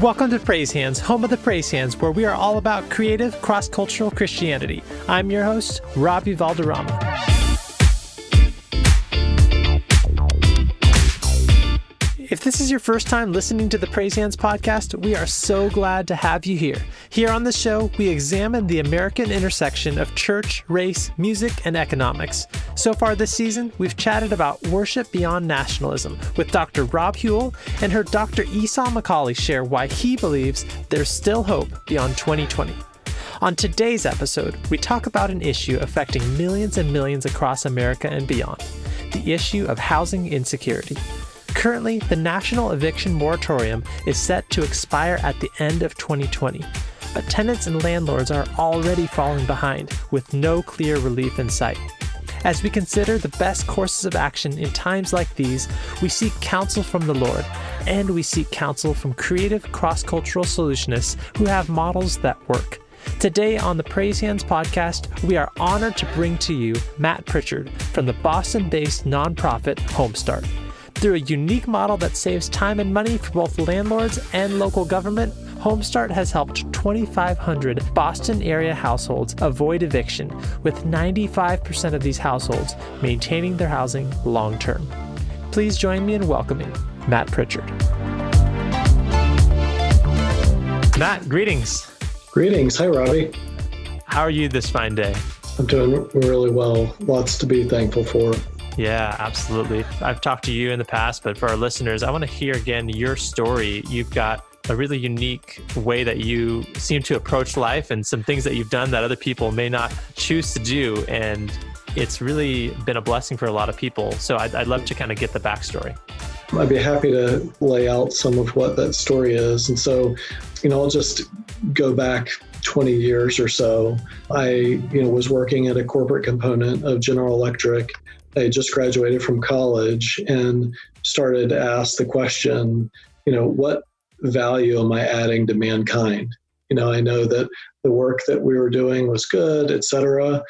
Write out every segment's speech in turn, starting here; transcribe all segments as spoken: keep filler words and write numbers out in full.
Welcome to Praise Hands, home of the Praise Hands, where we are all about creative, cross-cultural Christianity. I'm your host, Robby Valderrama. If this is your first time listening to the Praise Hands podcast, we are so glad to have you here. Here on the show, we examine the American intersection of church, race, music, and economics. So far this season, we've chatted about worship beyond nationalism with Doctor Rob Hewell, and heard Doctor Esau McCauley share why he believes there's still hope beyond twenty twenty. On today's episode, we talk about an issue affecting millions and millions across America and beyond, the issue of housing insecurity. Currently, the national eviction moratorium is set to expire at the end of twenty twenty, but tenants and landlords are already falling behind with no clear relief in sight. As we consider the best courses of action in times like these, we seek counsel from the Lord, and we seek counsel from creative cross-cultural solutionists who have models that work. Today on the Praise Hands podcast, we are honored to bring to you Matt Pritchard from the Boston-based nonprofit HomeStart. Through a unique model that saves time and money for both landlords and local government, HomeStart has helped twenty-five hundred Boston area households avoid eviction, with ninety-five percent of these households maintaining their housing long term. Please join me in welcoming Matt Pritchard. Matt, greetings. Greetings. Hi, Robbie. How are you this fine day? I'm doing really well. Lots to be thankful for. Yeah, absolutely. I've talked to you in the past, but for our listeners, I want to hear again your story. You've got a really unique way that you seem to approach life and some things that you've done that other people may not choose to do. And it's really been a blessing for a lot of people. So I'd, I'd love to kind of get the backstory. I'd be happy to lay out some of what that story is. And so, you know, I'll just go back twenty years or so. I, you know, was working at a corporate component of General Electric. I just graduated from college and started to ask the question, you know, what value am I adding to mankind? You know, I know that the work that we were doing was good, et cetera,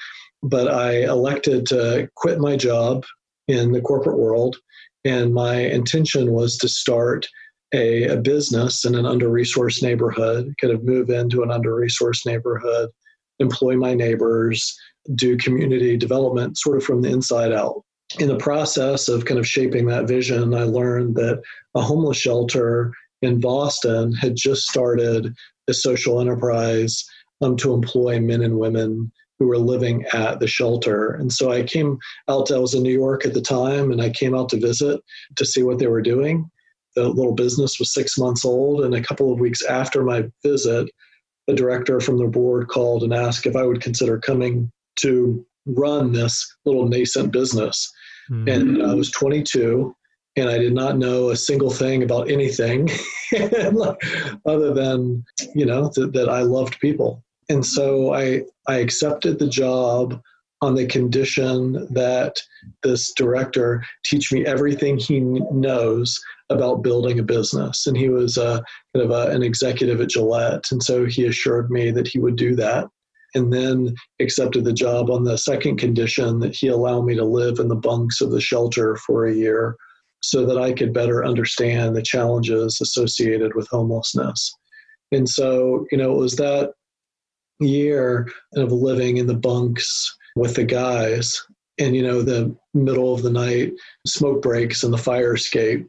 but I elected to quit my job in the corporate world. And my intention was to start a, a business in an under-resourced neighborhood, kind of move into an under-resourced neighborhood, employ my neighbors, do community development sort of from the inside out. In the process of kind of shaping that vision, I learned that a homeless shelter in Boston had just started a social enterprise um, to employ men and women who were living at the shelter. And so I came out, I was in New York at the time, and I came out to visit to see what they were doing. The little business was six months old, and a couple of weeks after my visit, the director from the board called and asked if I would consider coming to run this little nascent business. Mm. And I was twenty-two and I did not know a single thing about anything other than, you know, th- that I loved people. And so I, I accepted the job on the condition that this director teach me everything he knows about building a business. And he was a, kind of a, an executive at Gillette. And so he assured me that he would do that. And then accepted the job on the second condition that he allow me to live in the bunks of the shelter for a year so that I could better understand the challenges associated with homelessness. And so, you know, it was that year of living in the bunks with the guys and, you know, the middle of the night smoke breaks and the fire escape,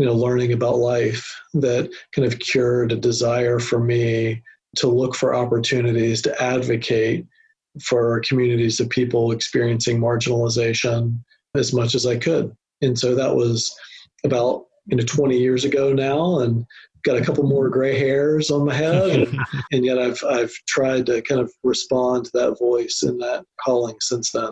you know, learning about life that kind of cured a desire for me to look for opportunities to advocate for communities of people experiencing marginalization as much as I could. And so that was about, you know, twenty years ago now, and got a couple more gray hairs on my head. And, and yet I've, I've tried to kind of respond to that voice and that calling since then.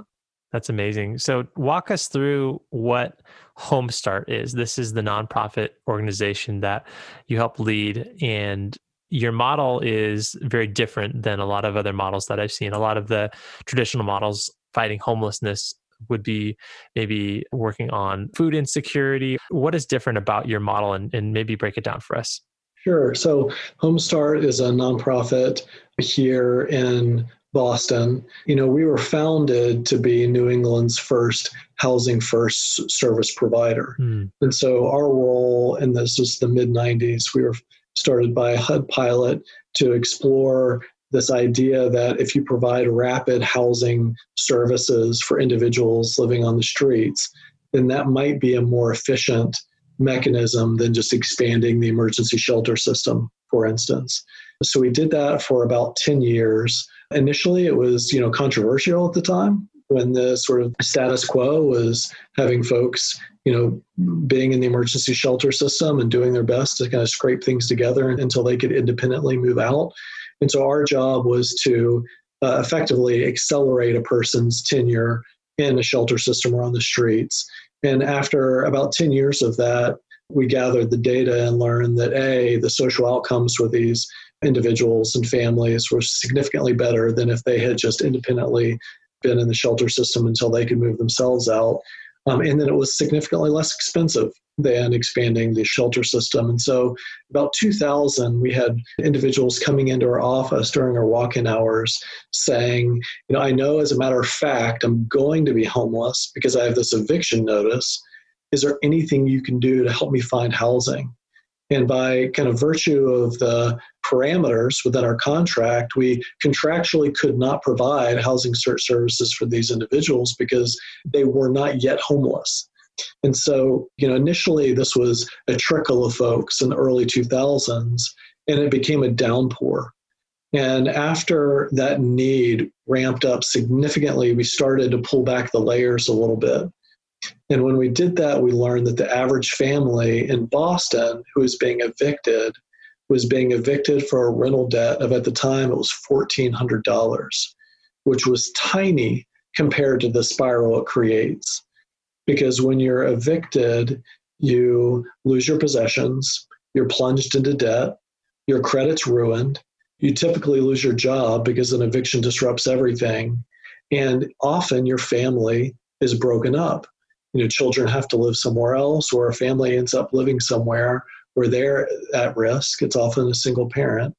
That's amazing. So walk us through what HomeStart is. This is the nonprofit organization that you help lead, and your model is very different than a lot of other models that I've seen. A lot of the traditional models fighting homelessness would be maybe working on food insecurity. What is different about your model, and, and maybe break it down for us? Sure. So HomeStart is a nonprofit here in Boston. You know, we were founded to be New England's first housing first service provider. Mm. And so our role, and this was the mid nineties, we were started by a H U D pilot to explore this idea that if you provide rapid housing services for individuals living on the streets, then that might be a more efficient mechanism than just expanding the emergency shelter system, for instance. So we did that for about ten years. Initially, it was, you know, controversial at the time when the sort of status quo was having folks, you know, being in the emergency shelter system and doing their best to kind of scrape things together until they could independently move out. And so our job was to uh, effectively accelerate a person's tenure in a shelter system or on the streets. And after about ten years of that, we gathered the data and learned that, A, the social outcomes for these individuals and families were significantly better than if they had just independently been in the shelter system until they could move themselves out. Um, and then it was significantly less expensive than expanding the shelter system. And so about two thousand, we had individuals coming into our office during our walk-in hours saying, you know, I know as a matter of fact, I'm going to be homeless because I have this eviction notice. Is there anything you can do to help me find housing? And by kind of virtue of the parameters within our contract, we contractually could not provide housing search services for these individuals because they were not yet homeless. And so, you know, initially this was a trickle of folks in the early two thousands, and it became a downpour. And after that need ramped up significantly, we started to pull back the layers a little bit. And when we did that, we learned that the average family in Boston who was being evicted was being evicted for a rental debt of, at the time, it was fourteen hundred dollars, which was tiny compared to the spiral it creates. Because when you're evicted, you lose your possessions, you're plunged into debt, your credit's ruined, you typically lose your job because an eviction disrupts everything, and often your family is broken up. You know, children have to live somewhere else, or a family ends up living somewhere where they're at risk. It's often a single parent,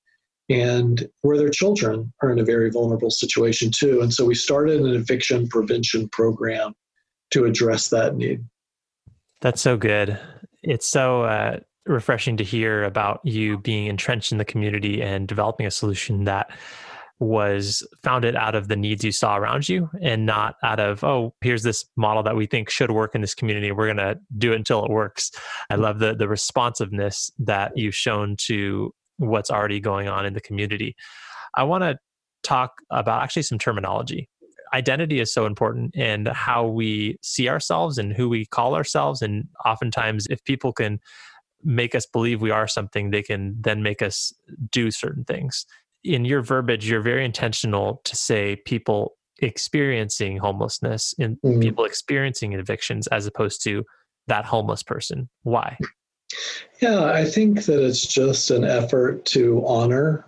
and where their children are in a very vulnerable situation too. And so we started an eviction prevention program to address that need. That's so good. It's so uh, refreshing to hear about you being entrenched in the community and developing a solution that was founded out of the needs you saw around you and not out of, oh, here's this model that we think should work in this community. We're going to do it until it works. I love the the responsiveness that you've shown to what's already going on in the community. I want to talk about actually some terminology. Identity is so important, and how we see ourselves and who we call ourselves. And oftentimes if people can make us believe we are something, they can then make us do certain things. In your verbiage, you're very intentional to say people experiencing homelessness and mm. people experiencing evictions as opposed to that homeless person. Why? Yeah, I think that it's just an effort to honor,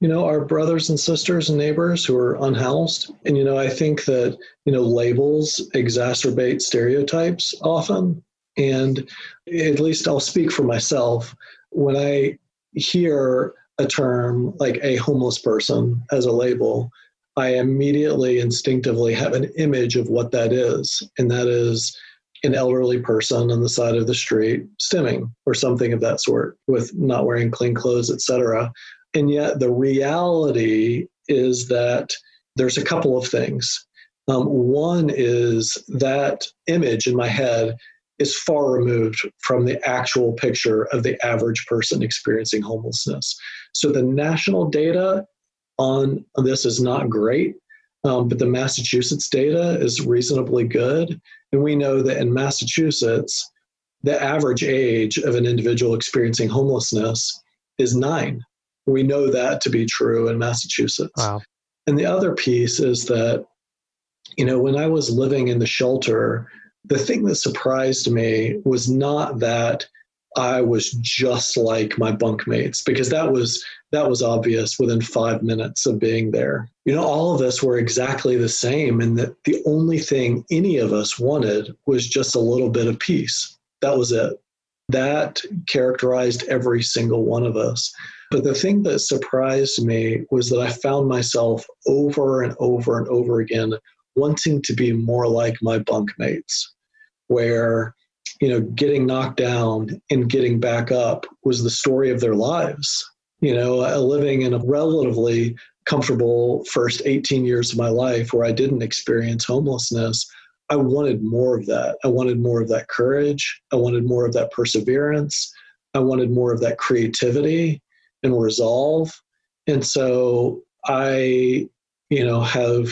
you know, our brothers and sisters and neighbors who are unhoused. And, you know, I think that, you know, labels exacerbate stereotypes often. And at least I'll speak for myself. When I hear a term like a homeless person as a label, I immediately instinctively have an image of what that is. And that is an elderly person on the side of the street stimming or something of that sort, with not wearing clean clothes, et cetera. And yet the reality is that there's a couple of things. Um, one is that image in my head is far removed from the actual picture of the average person experiencing homelessness. So the national data on this is not great, um, but the Massachusetts data is reasonably good. And we know that in Massachusetts, the average age of an individual experiencing homelessness is nine. We know that to be true in Massachusetts. Wow. And the other piece is that, you know, when I was living in the shelter, the thing that surprised me was not that I was just like my bunkmates, because that was that was obvious within five minutes of being there. You know, all of us were exactly the same, and that the only thing any of us wanted was just a little bit of peace. That was it. That characterized every single one of us. But the thing that surprised me was that I found myself over and over and over again wanting to be more like my bunkmates, where you know, getting knocked down and getting back up was the story of their lives. You know, living in a relatively comfortable first eighteen years of my life where I didn't experience homelessness, I wanted more of that. I wanted more of that courage. I wanted more of that perseverance. I wanted more of that creativity and resolve. And so I, you know, have,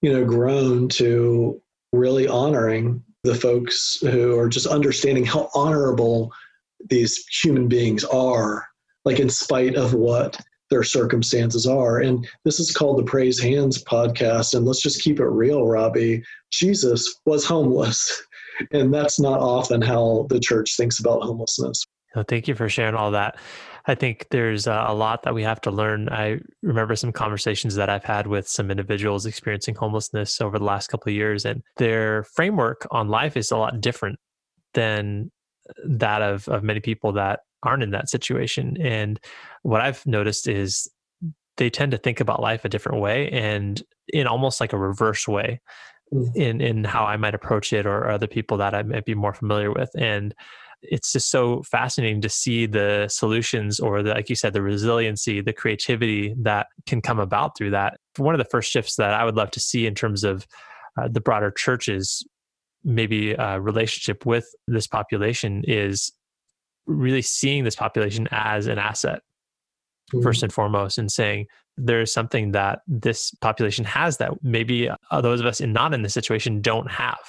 you know, grown to really honoring the folks who are just understanding how honorable these human beings are, like in spite of what their circumstances are. And this is called the Praise Hands Podcast. And let's just keep it real, Robby. Jesus was homeless. And that's not often how the church thinks about homelessness. Well, thank you for sharing all that. I think there's a lot that we have to learn. I remember some conversations that I've had with some individuals experiencing homelessness over the last couple of years, and their framework on life is a lot different than that of, of many people that aren't in that situation. And what I've noticed is they tend to think about life a different way, and in almost like a reverse way in, in how I might approach it, or other people that I might be more familiar with. And it's just so fascinating to see the solutions, or the, like you said, the resiliency, the creativity that can come about through that. One of the first shifts that I would love to see in terms of uh, the broader church's maybe uh, relationship with this population is really seeing this population as an asset, mm-hmm. first and foremost, and saying there is something that this population has that maybe uh, those of us in, not in this situation don't have.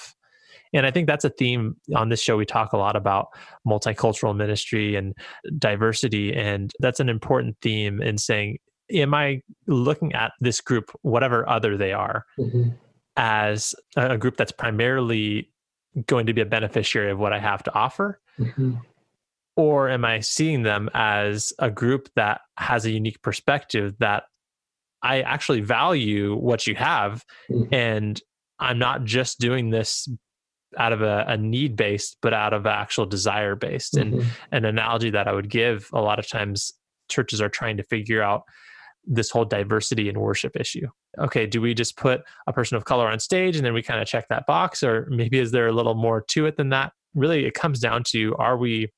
And I think that's a theme on this show. We talk a lot about multicultural ministry and diversity. And that's an important theme in saying, am I looking at this group, whatever other they are, mm-hmm. as a group that's primarily going to be a beneficiary of what I have to offer? Mm-hmm. Or am I seeing them as a group that has a unique perspective, that I actually value what you have, mm-hmm. and I'm not just doing this out of a, a need-based, but out of actual desire-based. And mm-hmm. an analogy that I would give, a lot of times churches are trying to figure out this whole diversity in worship issue. Okay, do we just put a person of color on stage and then we kind of check that box? Or maybe is there a little more to it than that? Really, it comes down to, are we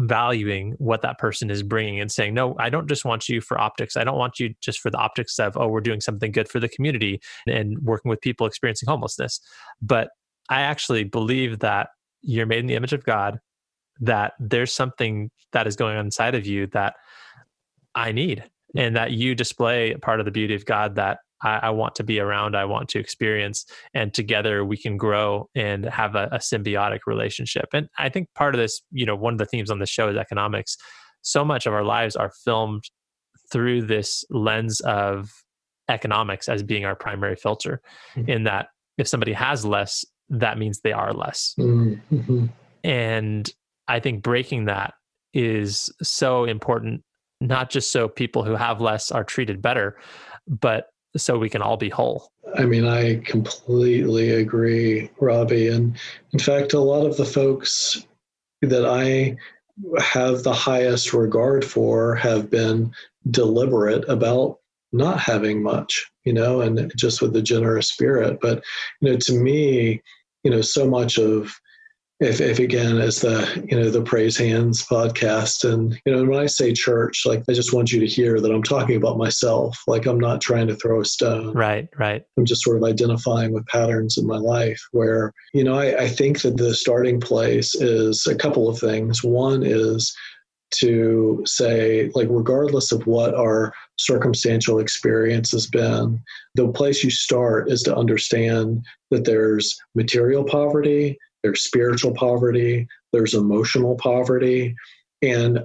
valuing what that person is bringing and saying, no, I don't just want you for optics. I don't want you just for the optics of, oh, we're doing something good for the community and working with people experiencing homelessness. But I actually believe that you're made in the image of God, that there's something that is going on inside of you that I need, and that you display part of the beauty of God that I, I want to be around, I want to experience, and together we can grow and have a, a symbiotic relationship. And I think part of this, you know, one of the themes on the show is economics. So much of our lives are filmed through this lens of economics as being our primary filter, mm-hmm. in that if somebody has less, that means they are less. Mm-hmm. And I think breaking that is so important, not just so people who have less are treated better, but so we can all be whole. I mean, I completely agree, Robby. And in fact, a lot of the folks that I have the highest regard for have been deliberate about not having much, you know, and just with the generous spirit. But, you know, to me, you know, so much of, if, if again, as the, you know, the Praise Hands Podcast, and, you know, when I say church, like, I just want you to hear that I'm talking about myself. Like, I'm not trying to throw a stone. Right, right. I'm just sort of identifying with patterns in my life where, you know, I, I think that the starting place is a couple of things. One is to say, like, regardless of what our circumstantial experience has been, the place you start is to understand that there's material poverty, there's spiritual poverty, there's emotional poverty, and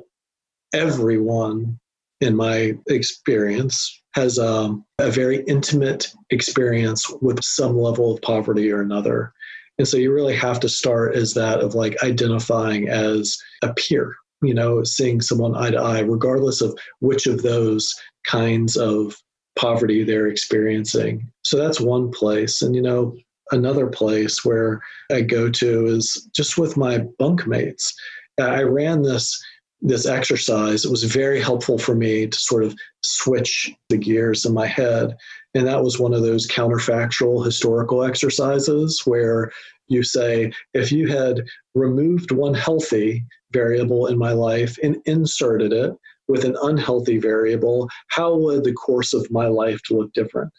everyone, in my experience, has um, a very intimate experience with some level of poverty or another. And so you really have to start as that of, like, identifying as a peer. You know, seeing someone eye to eye, regardless of which of those kinds of poverty they're experiencing. So that's one place. And, you know, another place where I go to is just with my bunkmates. I ran this, this exercise. It was very helpful for me to sort of switch the gears in my head. And that was one of those counterfactual historical exercises where you say, if you had removed one healthy variable in my life and inserted it with an unhealthy variable, how would the course of my life look different?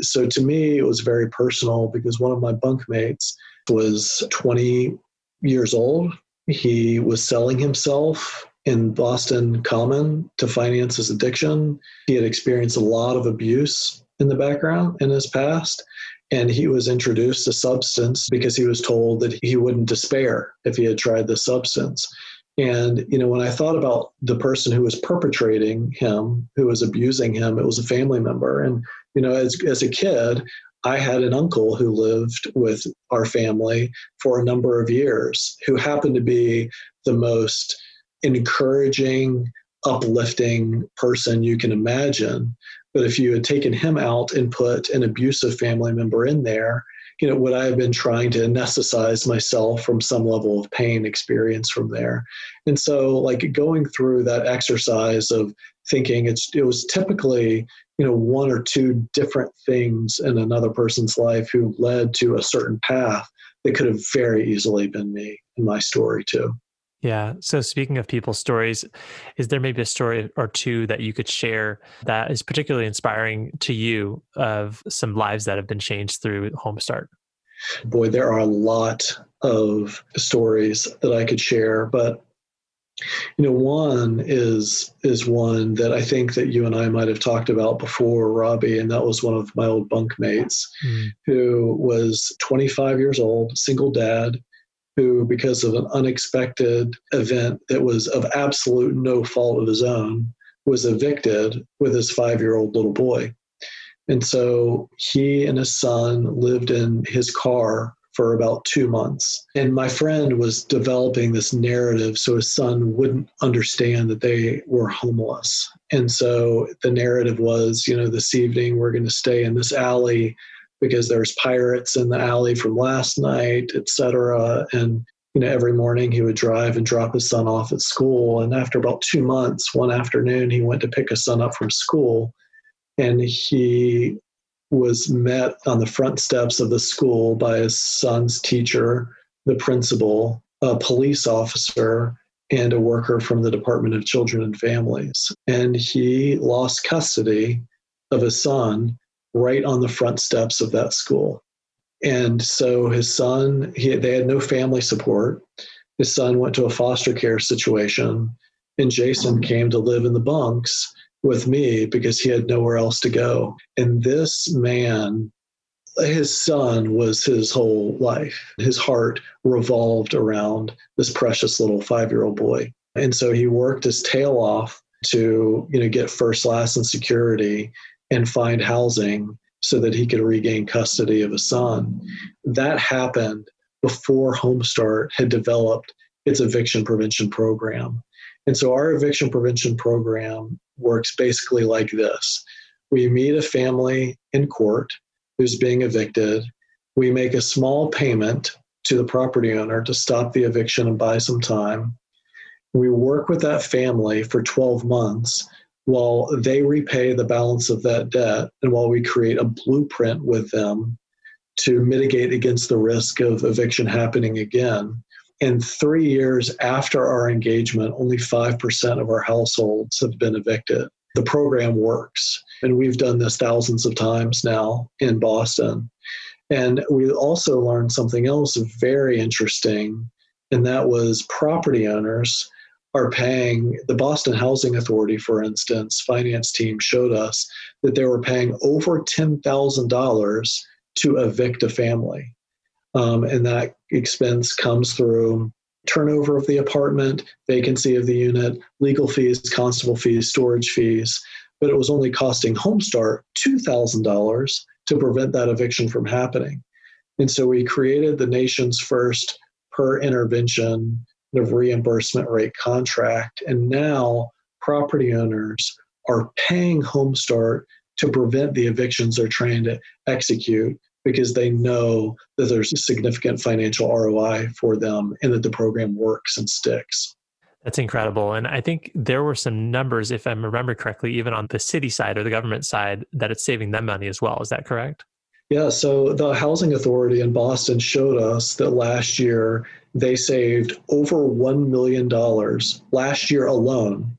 So to me, it was very personal because one of my bunkmates was twenty years old. He was selling himself in Boston Common to finance his addiction. He had experienced a lot of abuse in the background in his past, and he was introduced to substance because he was told that he wouldn't despair if he had tried the substance. And, you know, when I thought about the person who was perpetrating him, who was abusing him, it was a family member. And, you know, as as a kid, I had an uncle who lived with our family for a number of years, who happened to be the most encouraging, uplifting person you can imagine. But if you had taken him out and put an abusive family member in there, you know, would I have been trying to anesthetize myself from some level of pain experience from there? And so, like, going through that exercise of thinking, it's it was typically, you know, one or two different things in another person's life who led to a certain path that could have very easily been me and my story too. Yeah. So speaking of people's stories, is there maybe a story or two that you could share that is particularly inspiring to you of some lives that have been changed through HomeStart? Boy, there are a lot of stories that I could share, but you know, one is is one that I think that you and I might have talked about before, Robby, and that was one of my old bunkmates mm. who was twenty-five years old, single dad, who, because of an unexpected event that was of absolute no fault of his own, was evicted with his five-year-old little boy. And so he and his son lived in his car for about two months. And my friend was developing this narrative so his son wouldn't understand that they were homeless. And so the narrative was, you know, this evening we're going to stay in this alley because there's pirates in the alley from last night, et cetera. And, you know, every morning he would drive and drop his son off at school. And after about two months, one afternoon, he went to pick his son up from school, and he was met on the front steps of the school by his son's teacher, the principal, a police officer, and a worker from the Department of Children and Families. And he lost custody of his son right on the front steps of that school. And so his son, he, they had no family support. His son went to a foster care situation, and Jason came to live in the bunks with me because he had nowhere else to go. And this man, his son was his whole life. His heart revolved around this precious little five-year-old boy. And so he worked his tail off to, you know, get first, last, and security and find housing so that he could regain custody of his son. That happened before HomeStart had developed its eviction prevention program. And so our eviction prevention program works basically like this. We meet a family in court who's being evicted. We make a small payment to the property owner to stop the eviction and buy some time. We work with that family for twelve months while they repay the balance of that debt, and while we create a blueprint with them to mitigate against the risk of eviction happening again. And three years after our engagement, only five percent of our households have been evicted. The program works, and we've done this thousands of times now in Boston. And we also learned something else very interesting, and that was property owners are paying, the Boston Housing Authority, for instance, finance team showed us that they were paying over ten thousand dollars to evict a family. Um, and that expense comes through turnover of the apartment, vacancy of the unit, legal fees, constable fees, storage fees. But it was only costing HomeStart two thousand dollars to prevent that eviction from happening. And so we created the nation's first per intervention of reimbursement rate contract. And now property owners are paying HomeStart to prevent the evictions they're trying to execute because they know that there's a significant financial R O I for them and that the program works and sticks. That's incredible. And I think there were some numbers, if I remember correctly, even on the city side or the government side, that it's saving them money as well. Is that correct? Yeah. So the Housing Authority in Boston showed us that last year they saved over one million dollars last year alone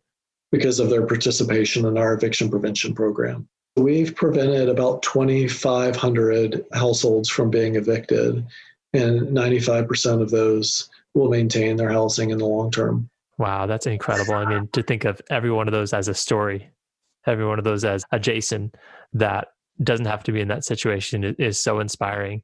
because of their participation in our eviction prevention program. We've prevented about twenty-five hundred households from being evicted, and ninety-five percent of those will maintain their housing in the long term. Wow, that's incredible. I mean, to think of every one of those as a story, every one of those as a Jason that doesn't have to be in that situation is so inspiring.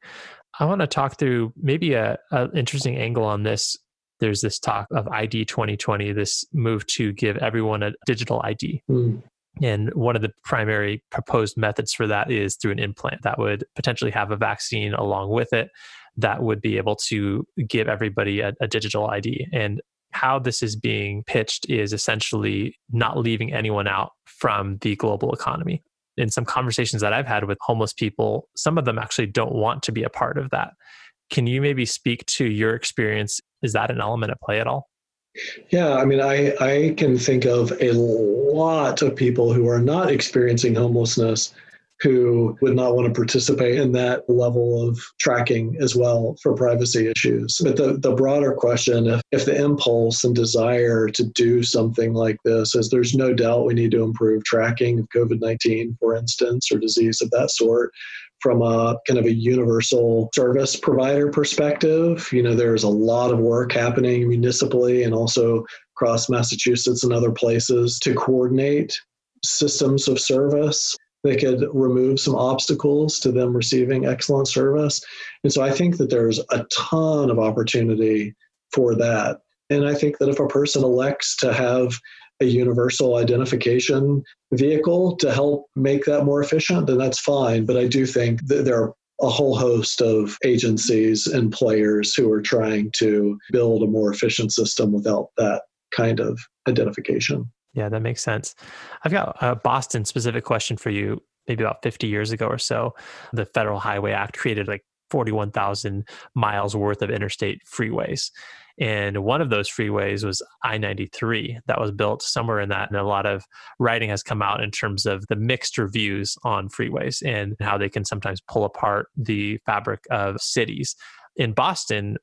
I want to talk through maybe a, a interesting angle on this. There's this talk of I D twenty twenty, this move to give everyone a digital I D. Mm. And one of the primary proposed methods for that is through an implant that would potentially have a vaccine along with it that would be able to give everybody a, a digital I D. And how this is being pitched is essentially not leaving anyone out from the global economy. In some conversations that I've had with homeless people, some of them actually don't want to be a part of that. Can you maybe speak to your experience? Is that an element at play at all? Yeah, I mean, I, I can think of a lot of people who are not experiencing homelessness who would not want to participate in that level of tracking as well for privacy issues. But the, the broader question, if, if the impulse and desire to do something like this is there's no doubt we need to improve tracking of COVID nineteen, for instance, or disease of that sort, from a kind of a universal service provider perspective. You know, there's a lot of work happening municipally and also across Massachusetts and other places to coordinate systems of service. They could remove some obstacles to them receiving excellent service. And so I think that there's a ton of opportunity for that. And I think that if a person elects to have a universal identification vehicle to help make that more efficient, then that's fine. But I do think that there are a whole host of agencies and players who are trying to build a more efficient system without that kind of identification. Yeah, that makes sense. I've got a Boston specific question for you. Maybe about fifty years ago or so, the Federal Highway Act created like forty-one thousand miles worth of interstate freeways. And one of those freeways was I ninety-three that was built somewhere in that. And a lot of writing has come out in terms of the mixed reviews on freeways and how they can sometimes pull apart the fabric of cities. In Boston,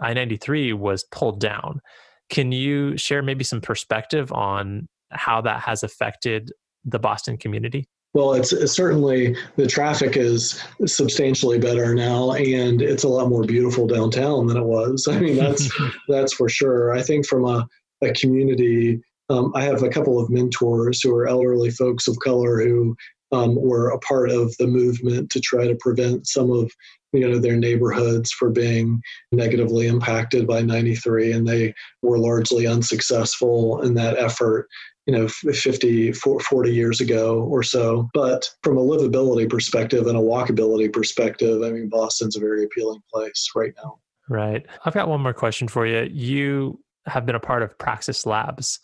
I ninety-three was pulled down. Can you share maybe some perspective on how that has affected the Boston community? Well, it's, it's certainly the traffic is substantially better now, and it's a lot more beautiful downtown than it was. I mean, that's that's for sure. I think from a, a community, um, I have a couple of mentors who are elderly folks of color who um, were a part of the movement to try to prevent some of you know, their neighborhoods for being negatively impacted by ninety-three, and they were largely unsuccessful in that effort, you know, fifty, forty years ago or so. But from a livability perspective and a walkability perspective, I mean, Boston's a very appealing place right now. Right. I've got one more question for you. You have been a part of Praxis Labs,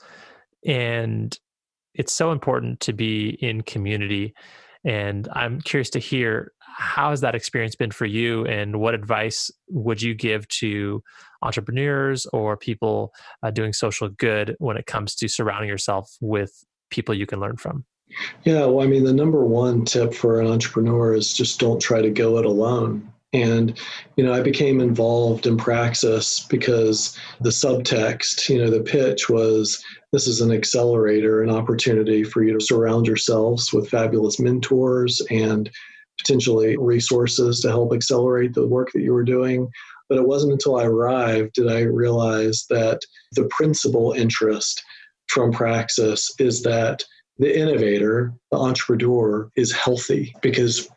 and it's so important to be in community. And I'm curious to hear, how has that experience been for you, and what advice would you give to entrepreneurs or people uh, doing social good when it comes to surrounding yourself with people you can learn from? Yeah, well, I mean, the number one tip for an entrepreneur is just don't try to go it alone. And, you know, I became involved in Praxis because the subtext, you know, the pitch was, this is an accelerator, an opportunity for you to surround yourselves with fabulous mentors and potentially resources to help accelerate the work that you were doing. But it wasn't until I arrived did I realize that the principal interest from Praxis is that the innovator, the entrepreneur, is healthy, because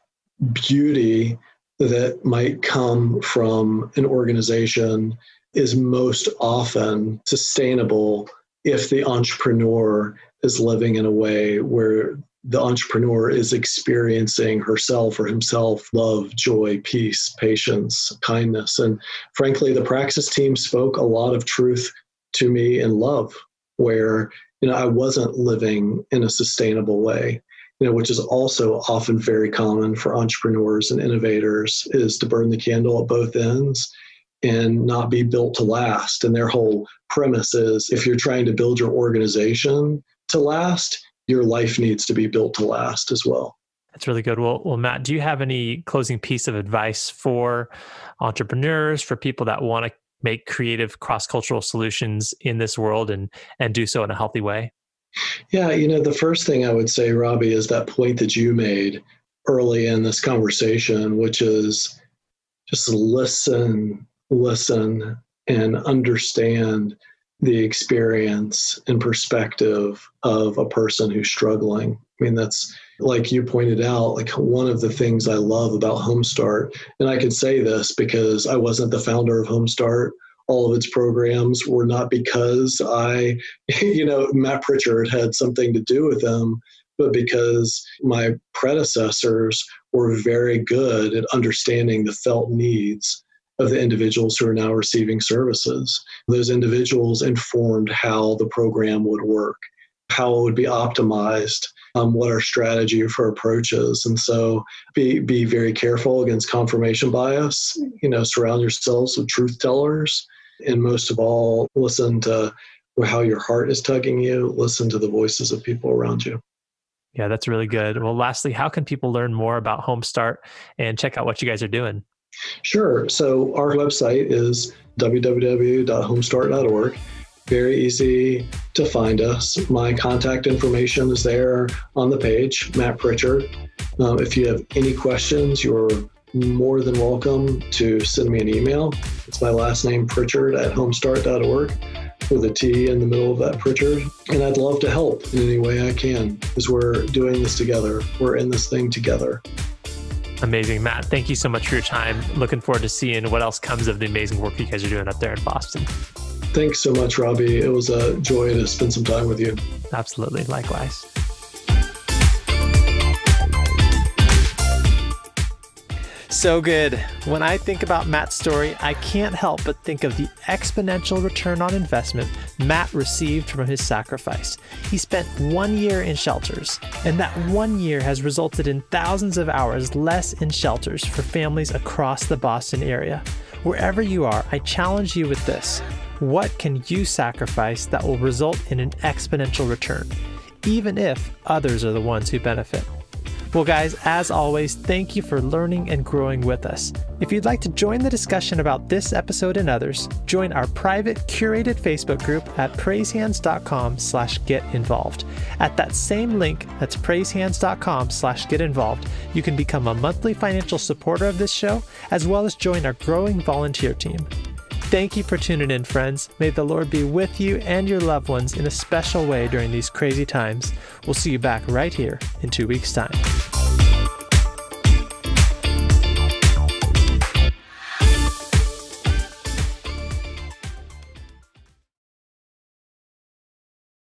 beauty that might come from an organization is most often sustainable if the entrepreneur is living in a way where the entrepreneur is experiencing herself or himself love, joy, peace, patience, kindness. And frankly, the Praxis team spoke a lot of truth to me in love, where, you know, I wasn't living in a sustainable way. You know, which is also often very common for entrepreneurs and innovators, is to burn the candle at both ends and not be built to last. And their whole premise is, if you're trying to build your organization to last, your life needs to be built to last as well. That's really good. Well, well, Matt, do you have any closing piece of advice for entrepreneurs, for people that want to make creative cross-cultural solutions in this world and and do so in a healthy way? Yeah, you know, the first thing I would say, Robby, is that point that you made early in this conversation, which is just listen, listen, and understand the experience and perspective of a person who's struggling. I mean, that's, like you pointed out, like one of the things I love about HomeStart, and I can say this because I wasn't the founder of HomeStart. All of its programs were not because I, you know, Matt Pritchard had something to do with them, but because my predecessors were very good at understanding the felt needs of the individuals who are now receiving services. Those individuals informed how the program would work, how it would be optimized, um, what our strategy for approaches. And so be be very careful against confirmation bias. You know, surround yourselves with truth tellers. And most of all, listen to how your heart is tugging you. Listen to the voices of people around you. Yeah, that's really good. Well, lastly, how can people learn more about HomeStart and check out what you guys are doing? Sure. So our website is w w w dot homestart dot org. Very easy to find us. My contact information is there on the page, Matt Pritchard. Um, if you have any questions, you're more than welcome to send me an email. It's my last name, Pritchard at homestart dot org, with a T in the middle of that Pritchard. And I'd love to help in any way I can, because we're doing this together. We're in this thing together. Amazing. Matt, thank you so much for your time. Looking forward to seeing what else comes of the amazing work you guys are doing up there in Boston. Thanks so much, Robby. It was a joy to spend some time with you. Absolutely. Likewise. So good. When I think about Matt's story, I can't help but think of the exponential return on investment Matt received from his sacrifice. He spent one year in shelters, and that one year has resulted in thousands of hours less in shelters for families across the Boston area. Wherever you are, I challenge you with this. What can you sacrifice that will result in an exponential return, even if others are the ones who benefit? Well, guys, as always, thank you for learning and growing with us. If you'd like to join the discussion about this episode and others, join our private curated Facebook group at praisehands dot com slash get involved. At that same link, that's praisehands dot com slash get involved, you can become a monthly financial supporter of this show, as well as join our growing volunteer team. Thank you for tuning in, friends. May the Lord be with you and your loved ones in a special way during these crazy times. We'll see you back right here in two weeks' time.